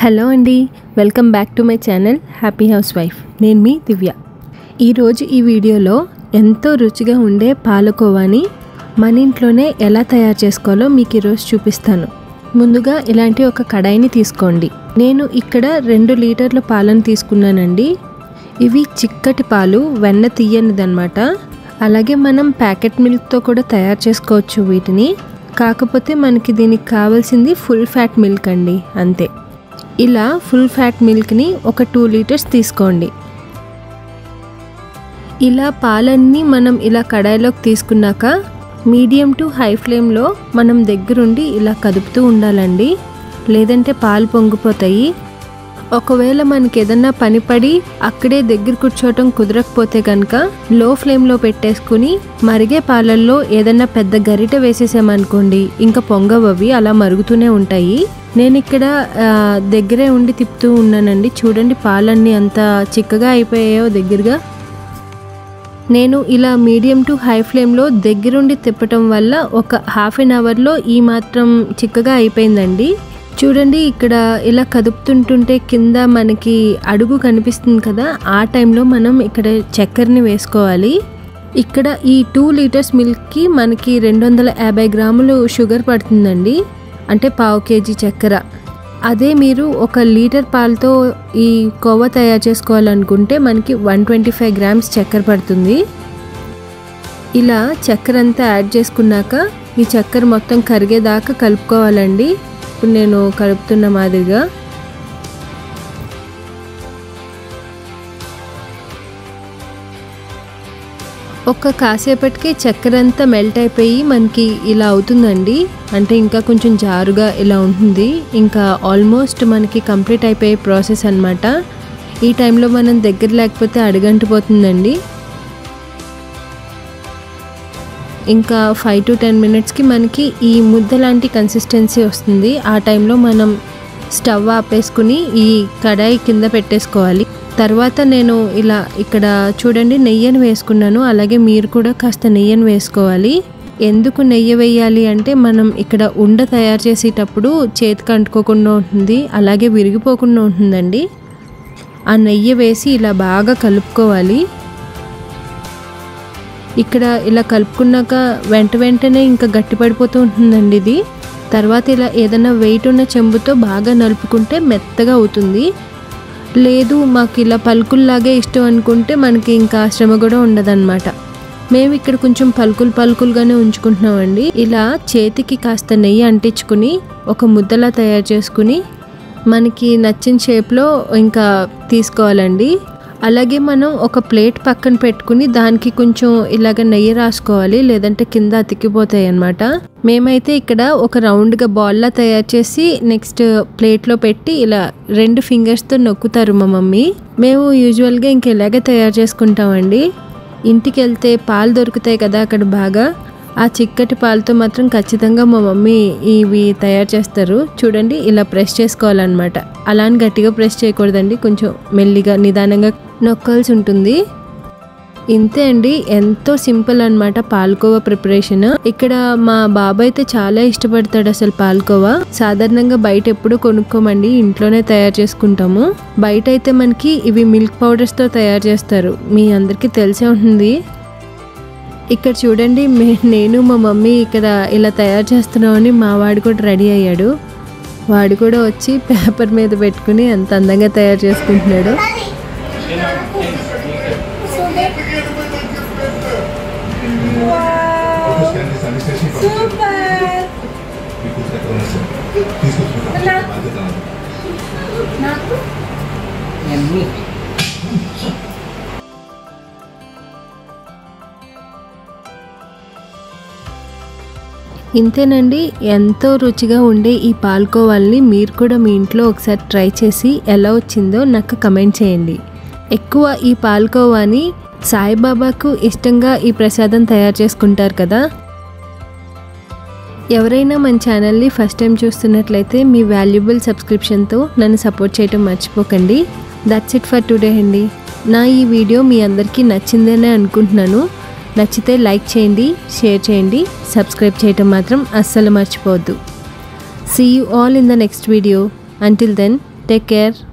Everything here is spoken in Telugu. హలో అండి, welcome back to my channel happy housewife. నేను మీ దివ్య. ఈరోజు ఈ వీడియోలో ఎంతో రుచిగా ఉండే పాలకోవాని మన ఇంట్లోనే ఎలా తయారు చేసుకోవాలో మీకు ఈరోజు చూపిస్తాను. ముందుగా ఇలాంటి ఒక కడాయిని తీసుకోండి. నేను ఇక్కడ 2 లీటర్ల పాలను తీసుకున్నానండి. ఇవి చిక్కటి పాలు, వెన్న తీయనిదన్నమాట. అలాగే మనం ప్యాకెట్ మిల్క్తో కూడా తయారు చేసుకోవచ్చు వీటిని. కాకపోతే మనకి దీనికి కావాల్సింది ఫుల్ ఫ్యాట్ మిల్క్ అండి, అంతే. ఇలా ఫుల్ ఫ్యాట్ మిల్క్ని ఒక 2 లీటర్స్ తీసుకోండి. ఇలా పాలన్నీ మనం ఇలా కడాయిలోకి తీసుకున్నాక మీడియం టు హై ఫ్లేమ్లో మనం దగ్గరుండి ఇలా కదుపుతూ ఉండాలండి, లేదంటే పాలు పొంగిపోతాయి. ఒకవేళ మనకి ఏదన్నా పని పడి అక్కడే దగ్గర కూర్చోవటం కుదరకపోతే కనుక లో ఫ్లేమ్లో పెట్టేసుకుని మరిగే పాలల్లో ఏదన్నా పెద్ద గరిట వేసేసామనుకోండి, ఇంకా పొంగవవి, అలా మరుగుతూనే ఉంటాయి. నేను ఇక్కడ దగ్గరే ఉండి తిప్పుతూ ఉన్నానండి. చూడండి పాలన్నీ అంత చిక్కగా అయిపోయాయో దగ్గరగా. నేను ఇలా మీడియం టు హై ఫ్లేమ్లో దగ్గరుండి తిప్పటం వల్ల ఒక ½ గంటలో ఈ మాత్రం చిక్కగా అయిపోయిందండి. చూడండి ఇక్కడ ఇలా కదుపుతుంటుంటే కింద మనకి అడుగు కనిపిస్తుంది కదా, ఆ టైంలో మనం ఇక్కడ చక్కెరని వేసుకోవాలి. ఇక్కడ ఈ 2 లీటర్స్ మిల్క్కి మనకి 250 గ్రాములు షుగర్ పడుతుందండి, అంటే ½ కేజీ చక్కెర. అదే మీరు 1 లీటర్ పాలతో ఈ కోవా తయారు చేసుకోవాలనుకుంటే మనకి 125 గ్రామ్స్ చక్కెర పడుతుంది. ఇలా చక్కెర అంతా యాడ్ చేసుకున్నాక ఈ చక్కెర మొత్తం కరిగేదాకా కలుపుకోవాలండి. ఇప్పుడు నేను కలుపుతున్న మాదిరిగా ఒక కాసేపటికి చక్కెర అంతా మెల్ట్ అయిపోయి మనకి ఇలా అవుతుందండి, అంటే ఇంకా కొంచెం జారుగా ఇలా ఉంటుంది. ఇంకా ఆల్మోస్ట్ మనకి కంప్లీట్ అయిపోయే ప్రాసెస్ అన్నమాట. ఈ టైంలో మనం దగ్గర లేకపోతే అడుగంటిపోతుందండి. ఇంకా 5 to 10 మినిట్స్కి మనకి ఈ ముద్ద లాంటి కన్సిస్టెన్సీ వస్తుంది. ఆ టైంలో మనం స్టవ్ ఆపేసుకుని ఈ కడాయి కింద పెట్టేసుకోవాలి. తర్వాత నేను ఇలా ఇక్కడ చూడండి నెయ్యిని వేసుకున్నాను. అలాగే మీరు కూడా కాస్త నెయ్యిని వేసుకోవాలి. ఎందుకు నెయ్యి వేయాలి అంటే మనం ఇక్కడ ఉండ తయారు చేసేటప్పుడు చేతికి అంటుకోకుండా ఉంటుంది, అలాగే విరిగిపోకుండా ఉంటుందండి. ఆ నెయ్యి వేసి ఇలా బాగా కలుపుకోవాలి. ఇక్కడ ఇలా కలుపుకున్నాక వెంటనే ఇంకా గట్టిపడిపోతూ ఉంటుందండి ఇది. తర్వాత ఇలా ఏదైనా వెయిట్ ఉన్న చెంబుతో బాగా నలుపుకుంటే మెత్తగా అవుతుంది. లేదు మాకు ఇలా పలుకుల్లాగే ఇష్టం అనుకుంటే మనకి ఇంకా శ్రమ కూడా ఉండదన్నమాట. మేము ఇక్కడ కొంచెం పలుకులుగానే ఉంచుకుంటున్నామండి. ఇలా చేతికి కాస్త నెయ్యి అంటించుకుని ఒక ముద్దలా తయారు చేసుకుని మనకి నచ్చిన షేప్లో ఇంకా తీసుకోవాలండి. అలాగే మనం ఒక ప్లేట్ పక్కన పెట్టుకుని దానికి కొంచెం ఇలాగ నెయ్యి రాసుకోవాలి, లేదంటే కింద అతికిపోతాయి అన్నమాట. మేమైతే ఇక్కడ ఒక రౌండ్గా బాల్లా తయారు చేసి నెక్స్ట్ ప్లేట్లో పెట్టి ఇలా 2 ఫింగర్స్తో నొక్కుతారు మా మమ్మీ. మేము యూజువల్గా ఇంక ఇలాగే తయారు చేసుకుంటామండి. ఇంటికి వెళ్తే పాలు దొరుకుతాయి కదా అక్కడ బాగా, ఆ చిక్కటి పాలతో మాత్రం ఖచ్చితంగా మా మమ్మీ ఇవి తయారు చేస్తారు. చూడండి ఇలా ప్రెస్ చేసుకోవాలన్నమాట. అలానే గట్టిగా ప్రెస్ చేయకూడదండి, కొంచెం మెల్లిగా నిదానంగా నొక్కాల్సి ఉంటుంది. ఇంతే అండి, ఎంతో సింపుల్ అన్నమాట పాలకోవా ప్రిపరేషన్. ఇక్కడ మా బాబాయ్ అయితే చాలా ఇష్టపడతాడు అసలు పాలకోవా. సాధారణంగా బయట ఎప్పుడు కొనుక్కోమండి, ఇంట్లోనే తయారు చేసుకుంటాము. బయట అయితే మనకి ఇవి మిల్క్ పౌడర్స్తో తయారు చేస్తారు, మీ అందరికీ తెలిసే ఉంటుంది. ఇక్కడ చూడండి నేను మా మమ్మీ ఇక్కడ ఇలా తయారు చేస్తున్నామని మా వాడు కూడా రెడీ అయ్యాడు. వాడు కూడా వచ్చి పేపర్ మీద పెట్టుకుని అంత అందంగా తయారు చేసుకుంటున్నాడు. ఇంతేనండి, ఎంతో రుచిగా ఉండే ఈ పాలకోవాల్ని మీరు కూడా మీ ఇంట్లో ఒకసారి ట్రై చేసి ఎలా వచ్చిందో నాకు కమెంట్ చేయండి. ఎక్కువ ఈ పాలకోవాని సాయిబాబాకు ఇష్టంగా ఈ ప్రసాదం తయారు చేసుకుంటారు కదా. ఎవరైనా మన ఛానల్ని ఫస్ట్ టైం చూస్తున్నట్లయితే మీ వాల్యుబుల్ సబ్స్క్రిప్షన్తో నన్ను సపోర్ట్ చేయడం మర్చిపోకండి. దట్స్ ఇట్ ఫర్ టుడే అండి. నా ఈ వీడియో మీ అందరికీ నచ్చిందనే అనుకుంటున్నాను. నచ్చితే లైక్ చేయండి, షేర్ చేయండి, సబ్స్క్రైబ్ చేయటం మాత్రం అస్సలు మర్చిపోవద్దు. See you all in the next video. Until then, take care.